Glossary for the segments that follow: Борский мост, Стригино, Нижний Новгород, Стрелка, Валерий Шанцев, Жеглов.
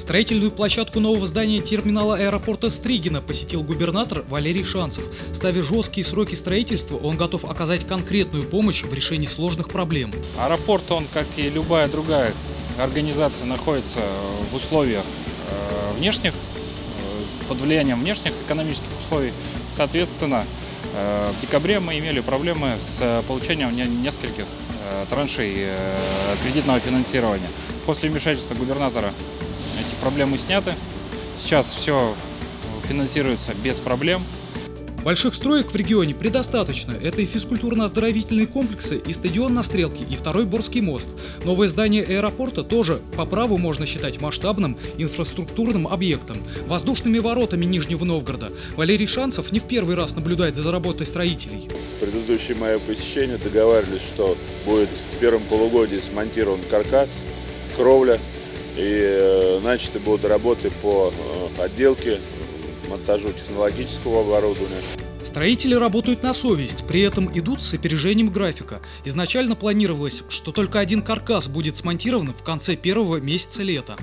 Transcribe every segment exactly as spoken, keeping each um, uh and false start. Строительную площадку нового здания терминала аэропорта Стригино посетил губернатор Валерий Шанцев. Ставя жесткие сроки строительства, он готов оказать конкретную помощь в решении сложных проблем. Аэропорт, он, как и любая другая организация, находится в условиях внешних, под влиянием внешних экономических условий. Соответственно, в декабре мы имели проблемы с получением нескольких траншей кредитного финансирования. После вмешательства губернатора эти проблемы сняты. Сейчас все финансируется без проблем. Больших строек в регионе предостаточно. Это и физкультурно-оздоровительные комплексы, и стадион на Стрелке, и второй Борский мост. Новое здание аэропорта тоже по праву можно считать масштабным инфраструктурным объектом. Воздушными воротами Нижнего Новгорода Валерий Шанцев не в первый раз наблюдает за работой строителей. Предыдущее мое посещение договаривались, что будет в первом полугодии смонтирован каркас, кровля, и начаты будут работы по отделке, монтажу технологического оборудования. Строители работают на совесть, при этом идут с опережением графика. Изначально планировалось, что только один каркас будет смонтирован в конце первого месяца лета.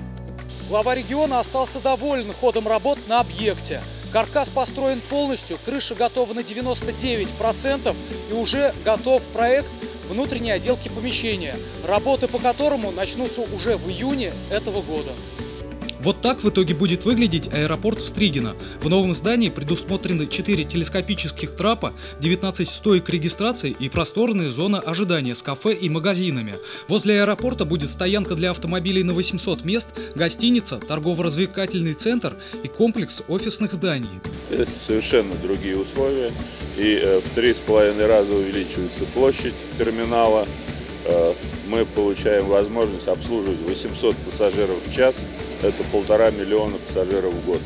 Глава региона остался доволен ходом работ на объекте. Каркас построен полностью, крыша готова на девяносто девять процентов и уже готов проект внутренней отделки помещения, работы по которому начнутся уже в июне этого года. Вот так в итоге будет выглядеть аэропорт в Стригино. В новом здании предусмотрены четыре телескопических трапа, девятнадцать стоек регистрации и просторная зона ожидания с кафе и магазинами. Возле аэропорта будет стоянка для автомобилей на восемьсот мест, гостиница, торгово-развлекательный центр и комплекс офисных зданий. Это совершенно другие условия. И в три с половиной раза увеличивается площадь терминала. Мы получаем возможность обслуживать восемьсот пассажиров в час. Это полтора миллиона пассажиров в год.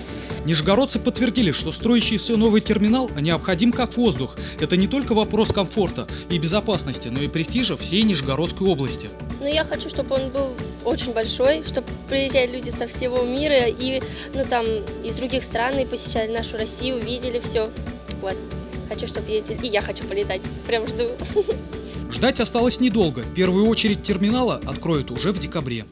Нижегородцы подтвердили, что строящийся новый терминал необходим как воздух. Это не только вопрос комфорта и безопасности, но и престижа всей Нижегородской области. Ну, я хочу, чтобы он был очень большой, чтобы приезжали люди со всего мира и ну, там, из других стран, и посещали нашу Россию, видели все. Вот. Хочу, чтобы ездили. И я хочу полетать. Прям жду. Ждать осталось недолго. Первую очередь терминала откроют уже в декабре.